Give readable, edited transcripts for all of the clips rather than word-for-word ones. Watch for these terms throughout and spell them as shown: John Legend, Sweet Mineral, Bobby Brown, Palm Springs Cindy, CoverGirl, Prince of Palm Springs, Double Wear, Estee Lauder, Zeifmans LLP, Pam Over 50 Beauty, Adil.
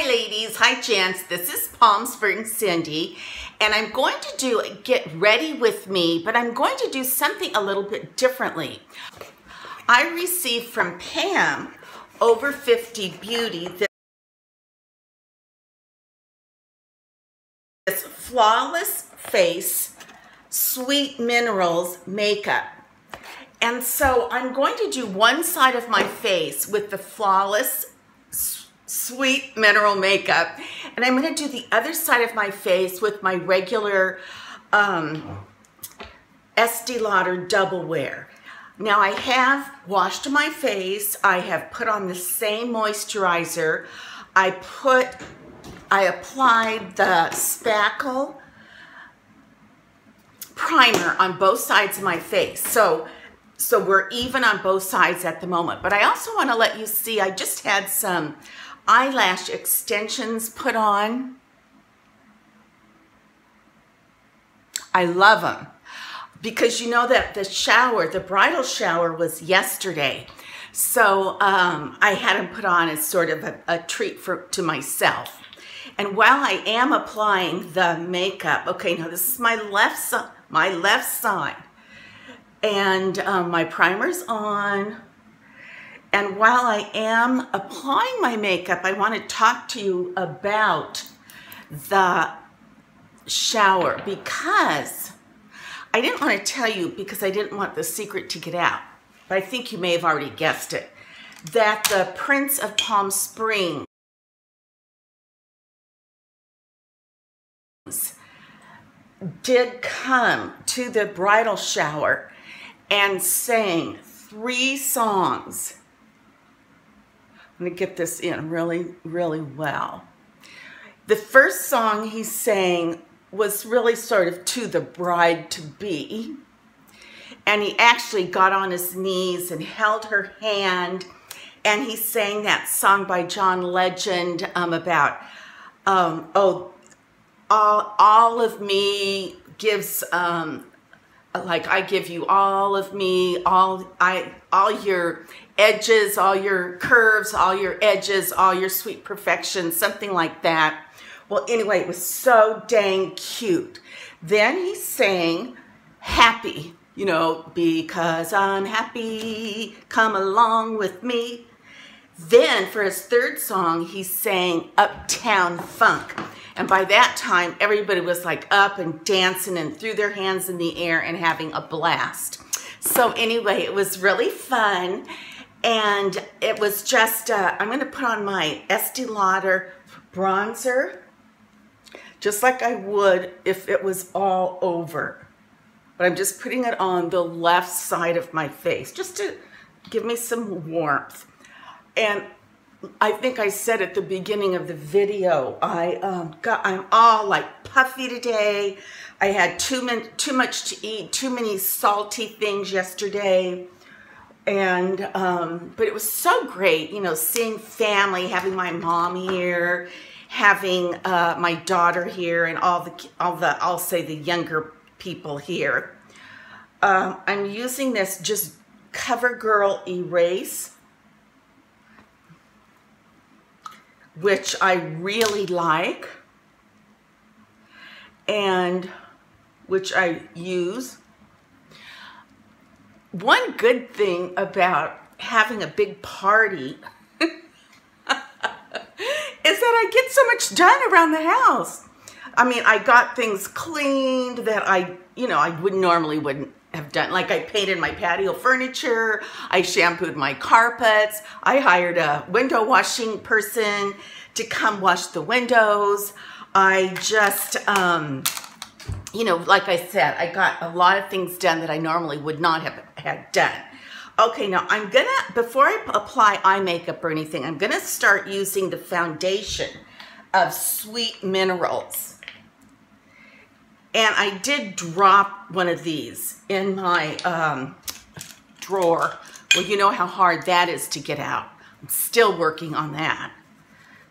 Hi ladies, hi gents, this is Palm Springs Cindy, and I'm going to do Get Ready With Me, but I'm going to do something a little bit differently. I received from Pam Over 50 Beauty this Flawless Face Sweet Minerals makeup. And so I'm going to do one side of my face with the Flawless Sweet Mineral makeup, and I'm going to do the other side of my face with my regular Estee Lauder Double Wear. Now I have washed my face, I have put on the same moisturizer, I applied the spackle primer on both sides of my face, so we're even on both sides at the moment. But I also want to let you see, I just had some eyelash extensions put on. I love them because you know that the shower, the bridal shower, was yesterday. So I had them put on as sort of a treat to myself. And while I am applying the makeup, okay, now this is my left side. And my primer's on. And while I am applying my makeup, I want to talk to you about the shower, because I didn't want to tell you because I didn't want the secret to get out. But I think you may have already guessed it, that the Prince of Palm Springs did come to the bridal shower and sang 3 songs. I'm going to get this in really, really well. The first song he sang was really sort of to the bride-to-be. And he actually got on his knees and held her hand. And he sang that song by John Legend about, all of me gives, like I give you all of me, all your edges, all your curves, all your edges, all your sweet perfection, something like that. Well, anyway, it was so dang cute. Then he sang Happy, you know, because I'm happy, come along with me. Then for his third song, he sang Uptown Funk. And by that time, everybody was like up and dancing and threw their hands in the air and having a blast. So anyway, it was really fun. And it was just, I'm going to put on my Estee Lauder bronzer, just like I would if it was all over. But I'm just putting it on the left side of my face, just to give me some warmth. And I think I said at the beginning of the video, I'm all like puffy today. I had too much to eat, too many salty things yesterday. And, but it was so great, you know, seeing family, having my mom here, having my daughter here, and I'll say the younger people here. I'm using this just CoverGirl Erase, which I really like and which I use. One good thing about having a big party is that I get so much done around the house. I mean, I got things cleaned that I normally wouldn't have done. Like I painted my patio furniture, I shampooed my carpets, I hired a window washing person to come wash the windows. I just, you know, like I said, I got a lot of things done that I normally would not have had done. Okay, now I'm gonna, before I apply eye makeup or anything, I'm gonna start using the foundation of Sweet Minerals. And I did drop one of these in my drawer. Well, you know how hard that is to get out. I'm still working on that.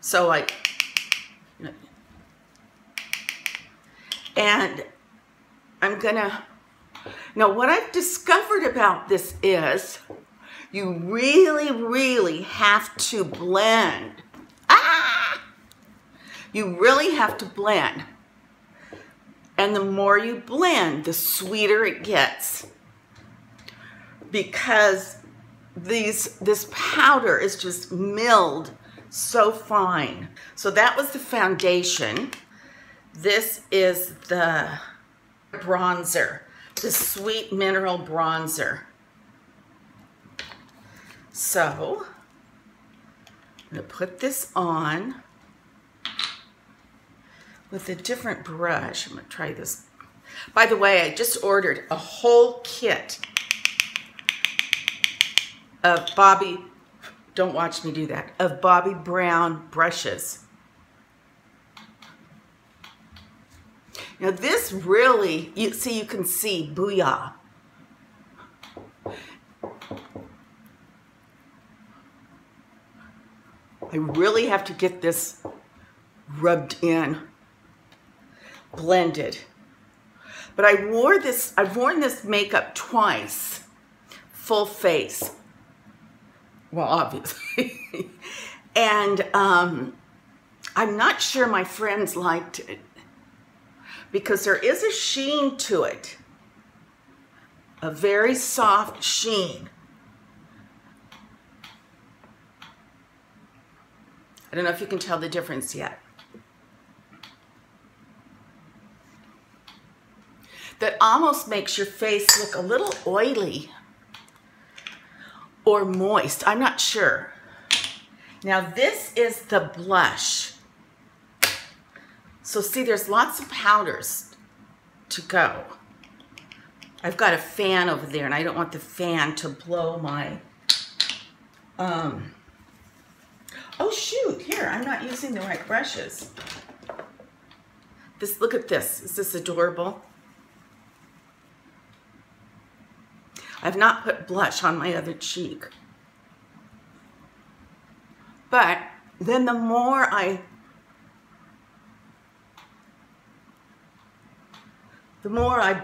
So I, you know, and I'm gonna, now what I've discovered about this is you really, really have to blend. You really have to blend. And the more you blend, the sweeter it gets, because this powder is just milled so fine. So that was the foundation. This is the bronzer, the Sweet Mineral bronzer. So I'm going to put this on with a different brush. I'm going to try this. By the way, I just ordered a whole kit of Bobby, don't watch me do that, of Bobby Brown brushes. Now this really, you can see Booyah. I really have to get this rubbed in, blended. But I've worn this makeup twice, full face. Well, obviously. And I'm not sure my friends liked it, because there is a sheen to it, a very soft sheen. I don't know if you can tell the difference yet. That almost makes your face look a little oily or moist. I'm not sure. Now this is the blush. So see, there's lots of powders to go. I've got a fan over there and I don't want the fan to blow my, oh shoot, here, I'm not using the right brushes. Look at this, is this adorable? I've not put blush on my other cheek. But then the more I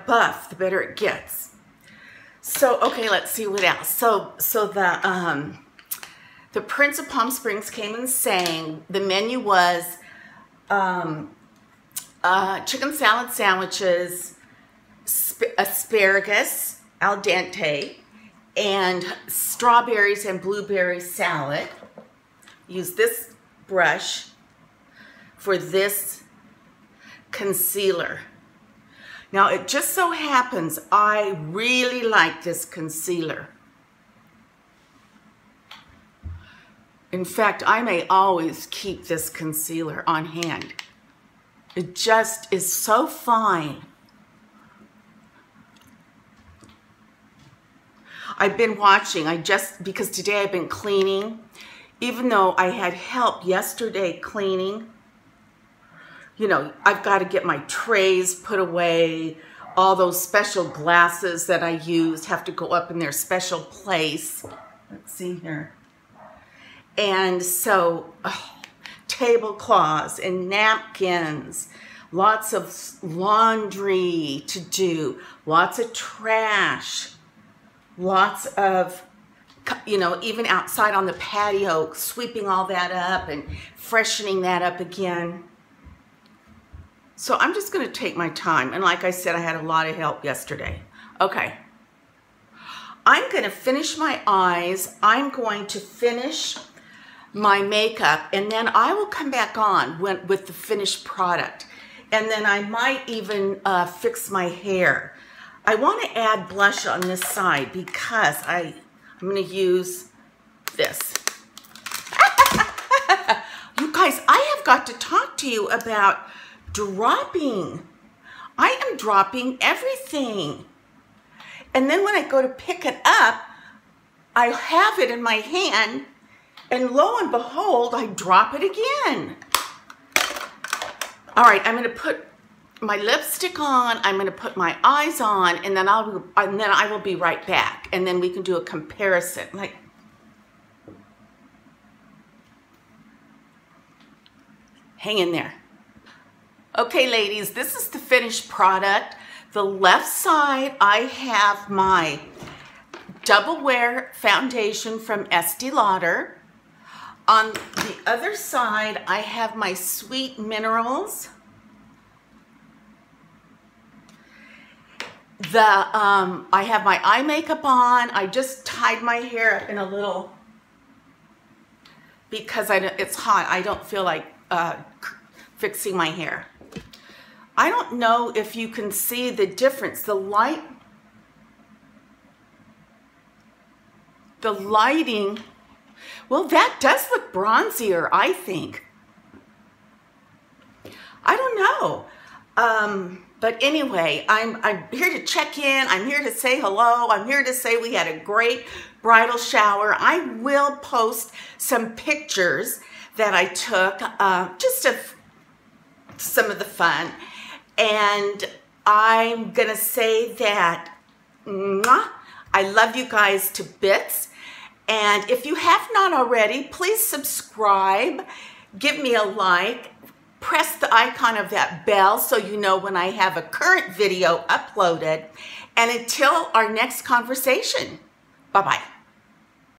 buff, the better it gets. So, okay, let's see what else. So the Prince of Palm Springs came and sang. The menu was chicken salad sandwiches, asparagus, al dente, and strawberries and blueberry salad. Use this brush for this concealer. Now it just so happens I really like this concealer. In fact, I may always keep this concealer on hand. It just is so fine. I've been watching, because today I've been cleaning, even though I had help yesterday cleaning. You know, I've got to get my trays put away, all those special glasses that I used have to go up in their special place. Let's see here. And so, tablecloths and napkins, lots of laundry to do, lots of trash, lots of, you know, even outside on the patio, sweeping all that up and freshening that up again. So I'm just going to take my time. And like I said, I had a lot of help yesterday. Okay. I'm going to finish my eyes. I'm going to finish my makeup, and then I will come back on with the finished product, and then I might even fix my hair. I want to add blush on this side because I'm going to use this. You guys, I have got to talk to you about dropping. I am dropping everything, and then when I go to pick it up, I have it in my hand, and lo and behold, I drop it again. All right, I'm going to put my lipstick on, I'm going to put my eyes on, and then I will be right back, and then we can do a comparison. Like, hang in there. Okay, ladies, this is the finished product. The left side, I have my Double Wear foundation from Estee Lauder. On the other side, I have my Sweet Minerals. I have my eye makeup on. I just tied my hair up in a little because it's hot. I don't feel like fixing my hair. I don't know if you can see the difference. The lighting, well, that does look bronzier, I think. I don't know. But anyway, I'm here to check in. I'm here to say hello. I'm here to say we had a great bridal shower. I will post some pictures that I took, just of some of the fun. And I'm going to say that mwah, I love you guys to bits. And if you have not already, please subscribe. Give me a like. Press the icon of that bell so you know when I have a current video uploaded. And until our next conversation, bye-bye.